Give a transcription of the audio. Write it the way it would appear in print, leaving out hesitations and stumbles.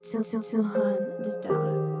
Till Han this time.